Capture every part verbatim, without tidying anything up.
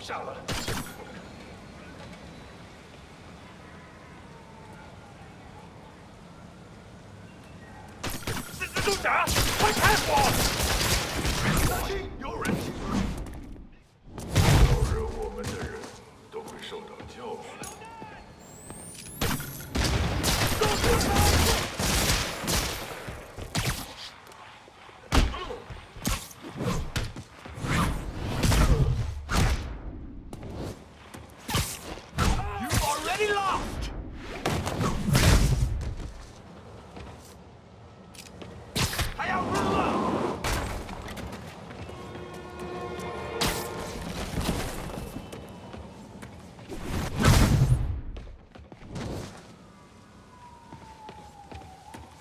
下了。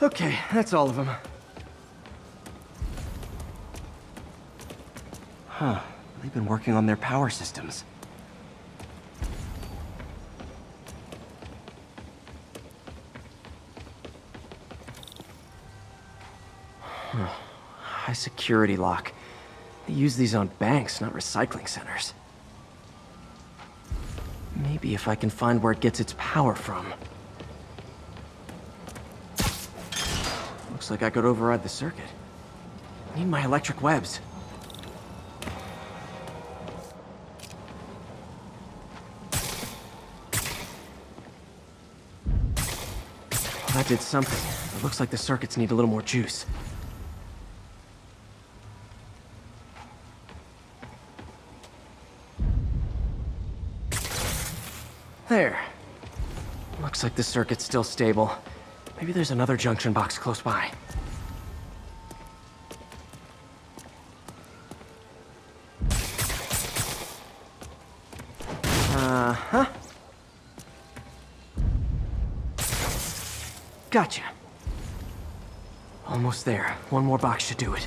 Okay, that's all of them. Huh. They've been working on their power systems. Huh. High security lock. They use these on banks, not recycling centers. Maybe if I can find where it gets its power from. Looks like I could override the circuit. I need my electric webs. Well, that did something. It looks like the circuits need a little more juice. There. Looks like the circuit's still stable. Maybe there's another junction box close by. Uh-huh. Gotcha. Almost there. One more box should do it.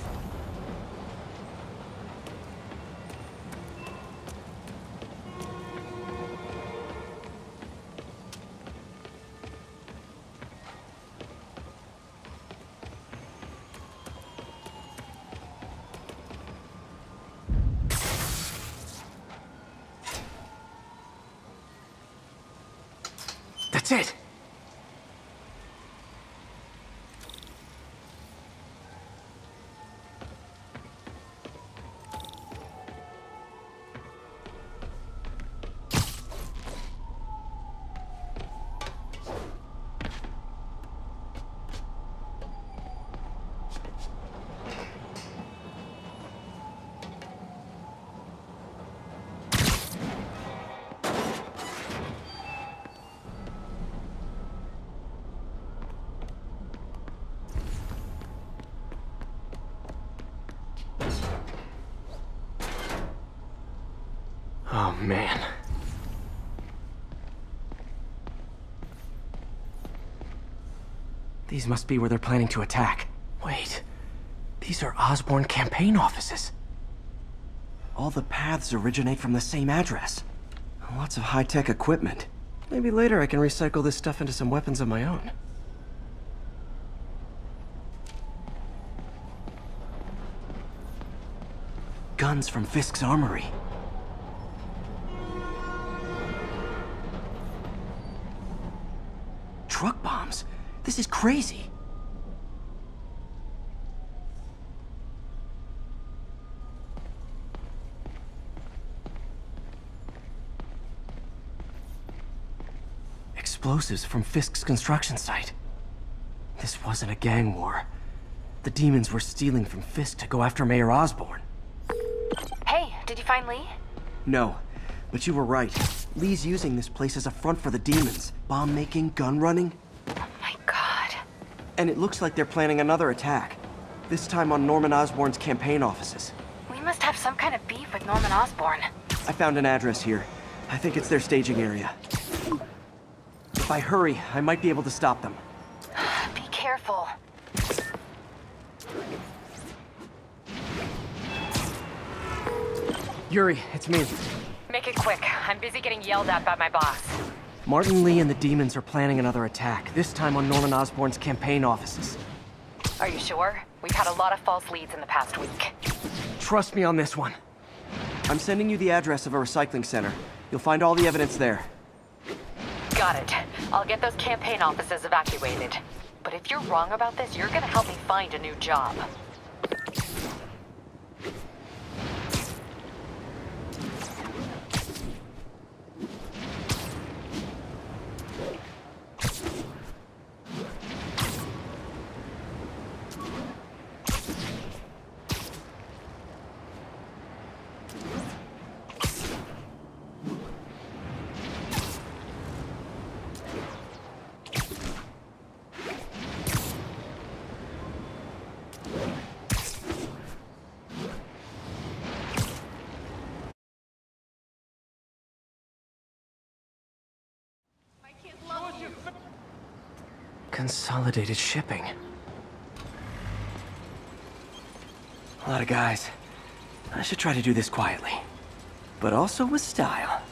That's it! Man. These must be where they're planning to attack. Wait. These are Osborn campaign offices. All the paths originate from the same address. Lots of high-tech equipment. Maybe later I can recycle this stuff into some weapons of my own. Guns from Fisk's armory. Truck bombs? This is crazy. Explosives from Fisk's construction site. This wasn't a gang war. The demons were stealing from Fisk to go after Mayor Osborn. Hey, did you find Lee? No, but you were right. Lee's using this place as a front for the demons. Bomb-making, gun-running. Oh my god. And it looks like they're planning another attack. This time on Norman Osborn's campaign offices. must have some kind of beef with Norman Osborn. I found an address here. I think it's their staging area. If I hurry, I might be able to stop them. Be careful. Yuri, it's me. Make it quick. I'm busy getting yelled at by my boss. Martin Lee and the demons are planning another attack, this time on Norman Osborn's campaign offices. Are you sure? We've had a lot of false leads in the past week. Trust me on this one. I'm sending you the address of a recycling center. You'll find all the evidence there. Got it. I'll get those campaign offices evacuated. But if you're wrong about this, you're gonna help me find a new job. Consolidated shipping. A lot of guys. I should try to do this quietly, but also with style.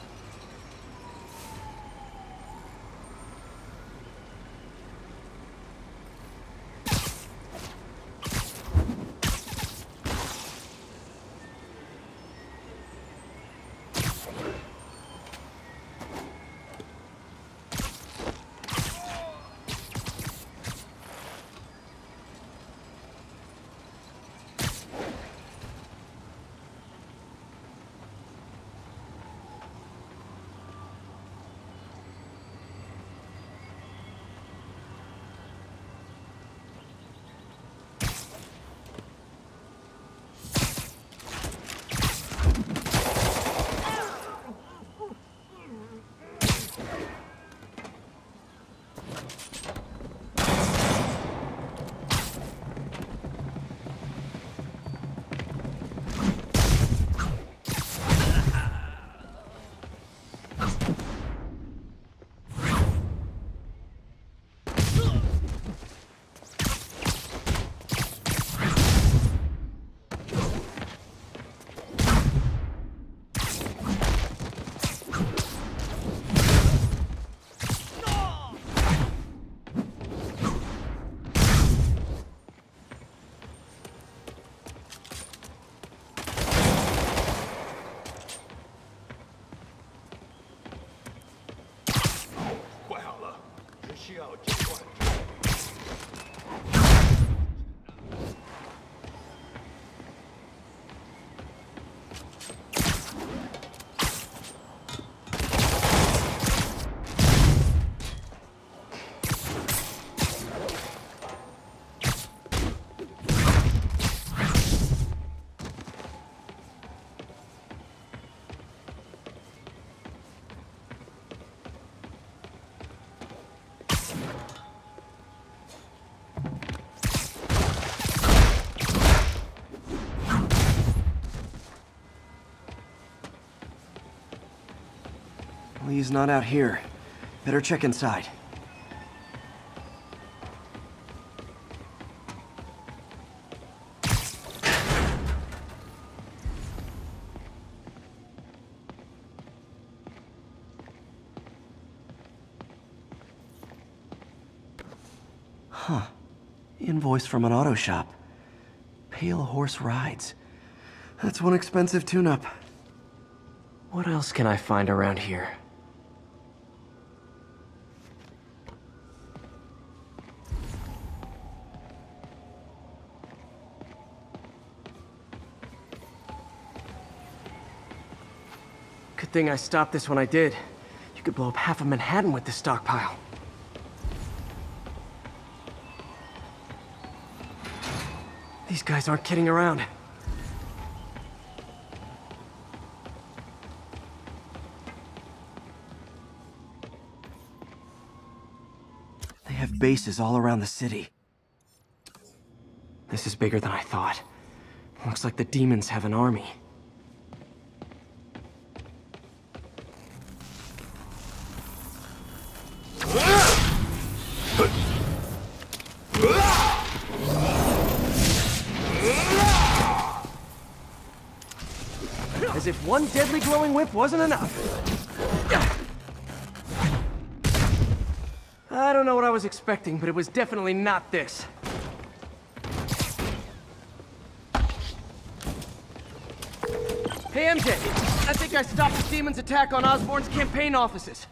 He's not out here. Better check inside. Huh. Invoice from an auto shop. Pale Horse Rides. That's one expensive tune-up. What else can I find around here? Good thing I stopped this when I did. You could blow up half of Manhattan with this stockpile. These guys aren't kidding around. They have bases all around the city. This is bigger than I thought. Looks like the demons have an army. As if one deadly glowing whip wasn't enough. I don't know what I was expecting, but it was definitely not this. Hey, M J, I think I stopped this demon's attack on Osborn's campaign offices.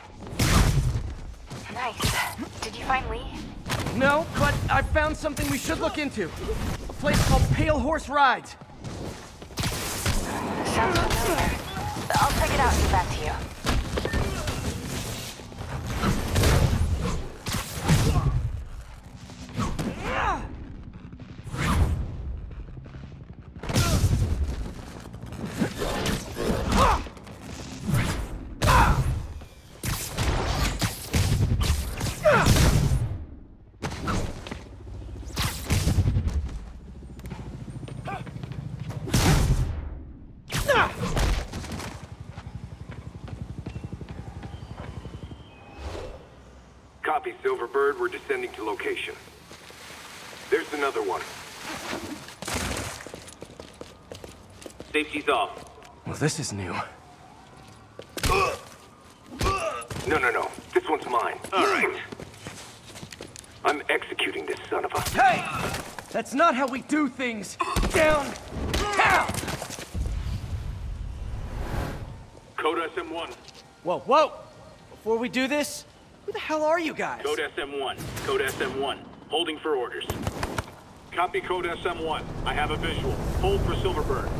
Nice. Did you find Lee? No, but I found something we should look into. A place called Pale Horse Rides. Sounds familiar. I'll check it out and get back to you. Copy, Silverbird. We're descending to location. There's another one. Safety's off. Well, this is new. No, no, no. This one's mine. All right. I'm executing this son of a... Hey! That's not how we do things. Down! Down! Code S M one. Whoa, whoa! Before we do this... Who the hell are you guys? Code S M one. Code S M one. Holding for orders. Copy Code S M one. I have a visual. Hold for Silverbird.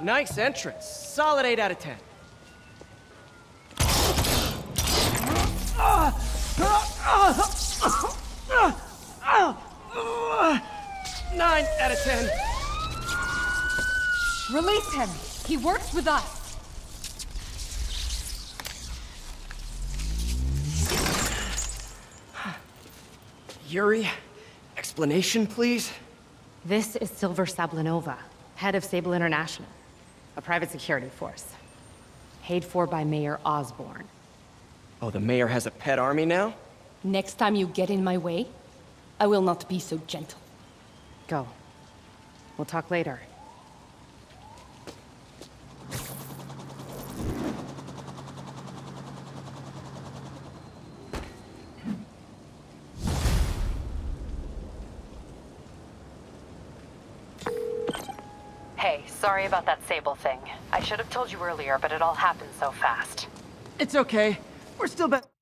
Nice entrance. Solid eight out of ten. nine out of ten. Release him. He works with us. Yuri, explanation, please. This is Silver Sablinova, head of Sable International. A private security force. Paid for by Mayor Osborn. Oh, the mayor has a pet army now? Next time you get in my way, I will not be so gentle. Go. We'll talk later. Sorry about that Sable thing. I should have told you earlier, but it all happened so fast. It's okay. We're still better.